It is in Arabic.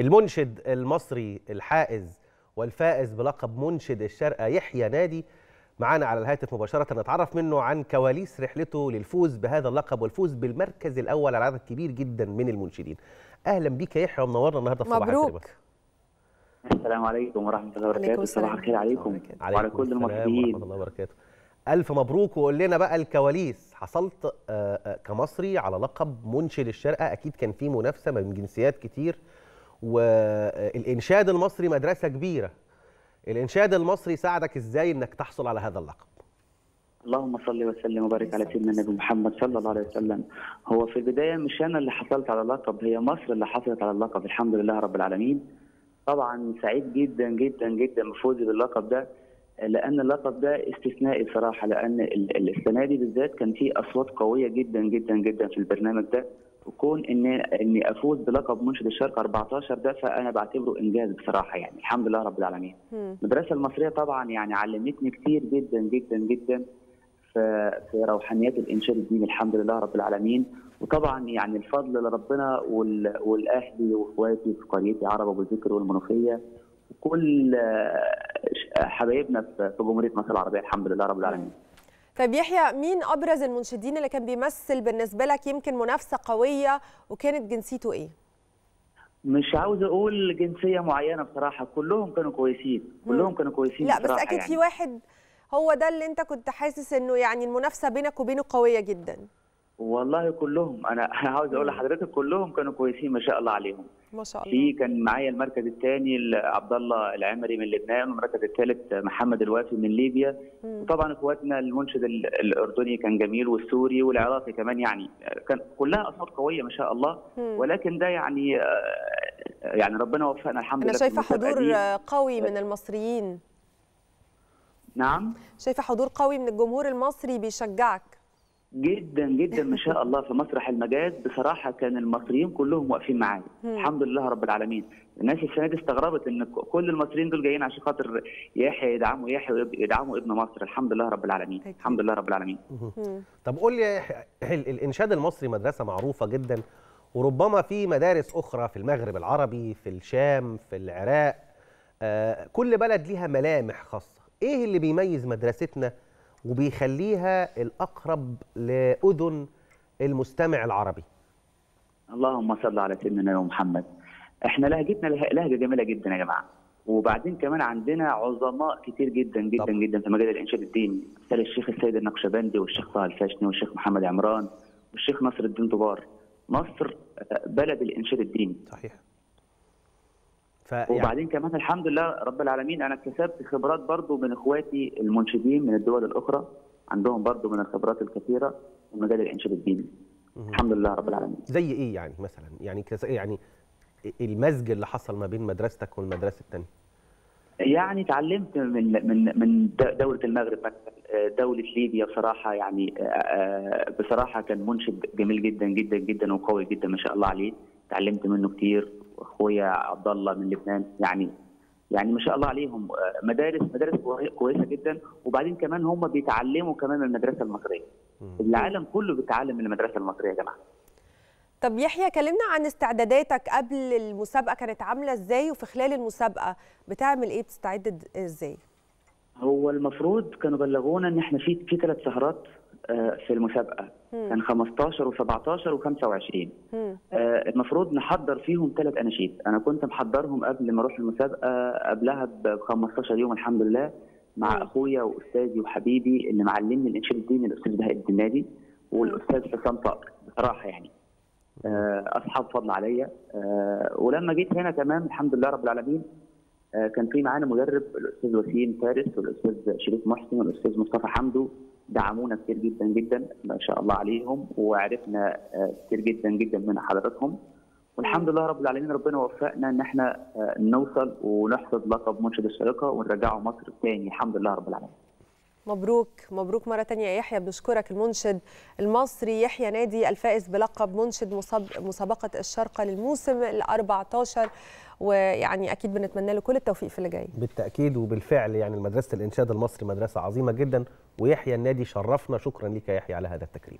المنشد المصري الحائز والفائز بلقب منشد الشارقة يحيى نادي معانا على الهاتف مباشرة، نتعرف منه عن كواليس رحلته للفوز بهذا اللقب والفوز بالمركز الأول على عدد كبير جدا من المنشدين. أهلا بيك يا يحيى ومنورنا النهارده في صباح الخير. السلام عليكم ورحمة الله وبركاته. صباح الخير عليكم وعلى كل المصريين. ورحمة الله وبركاته. ألف مبروك، وقول لنا بقى الكواليس. حصلت كمصري على لقب منشد الشارقة، أكيد كان في منافسة من جنسيات كتير، والإنشاد المصري مدرسة كبيرة. الإنشاد المصري ساعدك إزاي إنك تحصل على هذا اللقب؟ اللهم صل وسلم وبارك على سيدنا النبي محمد صلى الله عليه وسلم. هو في البداية مش أنا اللي حصلت على اللقب، هي مصر اللي حصلت على اللقب، الحمد لله رب العالمين. طبعا سعيد جدا جدا جدا بفوزي باللقب ده، لأن اللقب ده استثنائي صراحة، لأن السنة دي بالذات كان في أصوات قوية جدا جدا جدا في البرنامج ده، وكون إني أفوز بلقب منشد الشارقة 14 ده فأنا بعتبره إنجاز بصراحة، يعني الحمد لله رب العالمين. المدرسة المصرية طبعا يعني علمتني كتير جدا جدا جدا في روحانيات الإنشاد الديني، الحمد لله رب العالمين. وطبعا يعني الفضل لربنا والأهلي وإخواتي في قريتي عرب أبو الذكر والمنوفية وكل حبايبنا في جمهورية مصر العربية، الحمد لله رب العالمين. طيب يحيى، مين أبرز المنشدين اللي كان بيمثل بالنسبة لك يمكن منافسة قوية وكانت جنسيته إيه؟ مش عاوز أقول جنسية معينة بصراحة، كلهم كانوا كويسين، كلهم كانوا كويسين. لا بس أكيد يعني في واحد هو ده اللي أنت كنت حاسس إنه يعني المنافسة بينك وبينه قوية جدا. والله كلهم، أنا عاوز أقول لحضرتك كلهم كانوا كويسين ما شاء الله عليهم. ما شاء الله. في كان معايا المركز الثاني عبد الله العمري من لبنان، والمركز الثالث محمد الوافي من ليبيا، وطبعا اخواتنا المنشد الاردني كان جميل، والسوري والعراقي كمان، يعني كان كلها اصوات قويه ما شاء الله. ولكن ده يعني ربنا وفقنا الحمد لله. انا شايفه حضور قوي من المصريين. نعم، شايفه حضور قوي من الجمهور المصري بيشجعك جدا جدا ما شاء الله. في مسرح المجاز بصراحه كان المصريين كلهم واقفين معايا، الحمد لله رب العالمين. الناس السنه دي استغربت ان كل المصريين دول جايين عشان خاطر يحيى، يدعموا يحيى، يدعموا ابن مصر، الحمد لله رب العالمين، الحمد لله رب العالمين. طب قول لي يا يحيى، الانشاد المصري مدرسه معروفه جدا، وربما في مدارس اخرى في المغرب العربي، في الشام، في العراق، كل بلد ليها ملامح خاصه. ايه اللي بيميز مدرستنا وبيخليها الأقرب لأذن المستمع العربي؟ اللهم صل على سيدنا محمد. احنا لهجتنا لهجة جميلة جدا يا جماعة، وبعدين كمان عندنا عظماء كتير جدا جدا طبعا. جدا في مجال الإنشاد الديني، مثل الشيخ السيد النقشبندي، والشيخ طه الفاشني، والشيخ محمد عمران، والشيخ نصر الدين طبار. مصر بلد الإنشاد الديني صحيح. وبعدين كمان الحمد لله رب العالمين انا اكتسبت خبرات برضو من اخواتي المنشدين من الدول الاخرى، عندهم برضو من الخبرات الكثيره في مجال الانشاد الديني، الحمد لله رب العالمين. زي ايه يعني مثلا؟ يعني المزج اللي حصل ما بين مدرستك والمدرسه الثانيه. يعني اتعلمت من دوله المغرب مثلا، دوله ليبيا بصراحه، يعني بصراحه كان منشد جميل جدا جدا جدا وقوي جدا ما شاء الله عليه، اتعلمت منه كتير. اخويا عبد الله من لبنان، يعني ما شاء الله عليهم، مدارس كويسه جدا. وبعدين كمان هم بيتعلموا كمان من المدرسه المصريه، العالم كله بيتعلم من المدرسه المصريه يا جماعه. طب يحيى، كلمنا عن استعداداتك قبل المسابقه، كانت عامله ازاي؟ وفي خلال المسابقه بتعمل ايه؟ بتستعد ازاي؟ هو المفروض كانوا بلغونا ان احنا في 3 سهرات في المسابقه، كان 15 و17 و25. المفروض نحضر فيهم 3 اناشيد، انا كنت محضرهم قبل ما اروح المسابقه قبلها ب 15 يوم الحمد لله، مع اخويا واستاذي وحبيبي اللي معلمني الانشاد الديني، الاستاذ بهاء الدنادي والاستاذ حسام طاقر، بصراحه يعني اصحاب فضل عليا. ولما جيت هنا تمام الحمد لله رب العالمين، كان في معانا مدرب الاستاذ وسيم فارس والاستاذ شريف محسن والاستاذ مصطفى حمدو، دعمونا كتير جدا جدا ما شاء الله عليهم، وعرفنا كتير جدا جدا من حضراتهم، والحمد لله رب العالمين ربنا وفقنا ان احنا نوصل ونحصد لقب منشد الشارقة ونرجعه مصر تاني، الحمد لله رب العالمين. مبروك مبروك مرة تانية يا يحيى، بنشكرك المنشد المصري يحيى نادي الفائز بلقب منشد مسابقة الشارقة للموسم ال14، ويعني اكيد بنتمنى له كل التوفيق في اللي جاي. بالتاكيد وبالفعل، يعني مدرسه الانشاد المصري مدرسه عظيمه جدا، ويحيى النادي شرفنا. شكرا لك يا يحيى على هذا التكريم.